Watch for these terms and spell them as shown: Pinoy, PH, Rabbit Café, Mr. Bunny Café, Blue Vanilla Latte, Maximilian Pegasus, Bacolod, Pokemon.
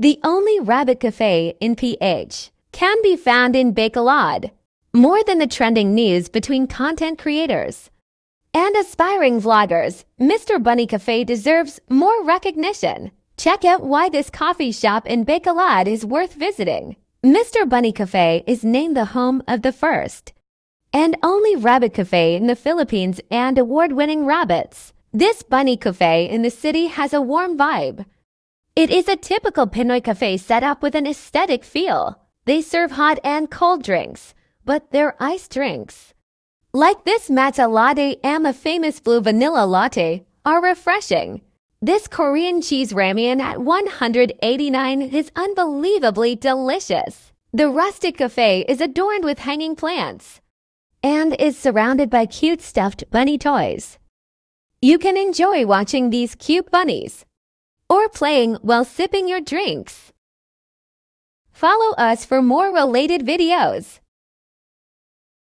The only rabbit cafe in PH can be found in Bacolod. More than the trending news between content creators and aspiring vloggers, Mr. Bunny Cafe deserves more recognition. Check out why this coffee shop in Bacolod is worth visiting. Mr. Bunny Cafe is named the home of the first and only rabbit cafe in the Philippines and award-winning rabbits. This bunny cafe in the city has a warm vibe. It is a typical Pinoy cafe set up with an aesthetic feel. They serve hot and cold drinks, but they're iced drinks, like this matcha latte and the famous Blue Vanilla Latte, are refreshing. This Korean cheese ramen at 189 is unbelievably delicious. The rustic cafe is adorned with hanging plants and is surrounded by cute stuffed bunny toys. You can enjoy watching these cute bunnies or playing while sipping your drinks. Follow us for more related videos.